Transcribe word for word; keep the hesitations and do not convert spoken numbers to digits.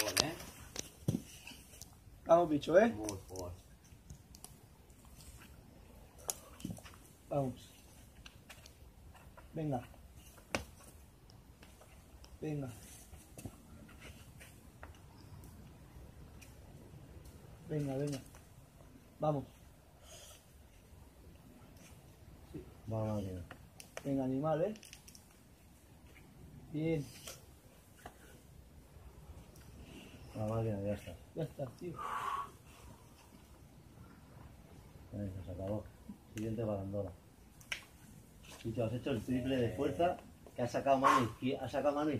Bom, né? Tá no bicho, é? Muito forte. Vamos. Venga. Venga. Venga, venga. Vamos. Sí. Vamos, amigo. Venga, animal, ¿eh? Bien. La máquina ya está. Ya está, tío. Venga, se acabó. Siguiente balandola. Y te has hecho el triple de fuerza que ha sacado Manny. Ha sacado Manny.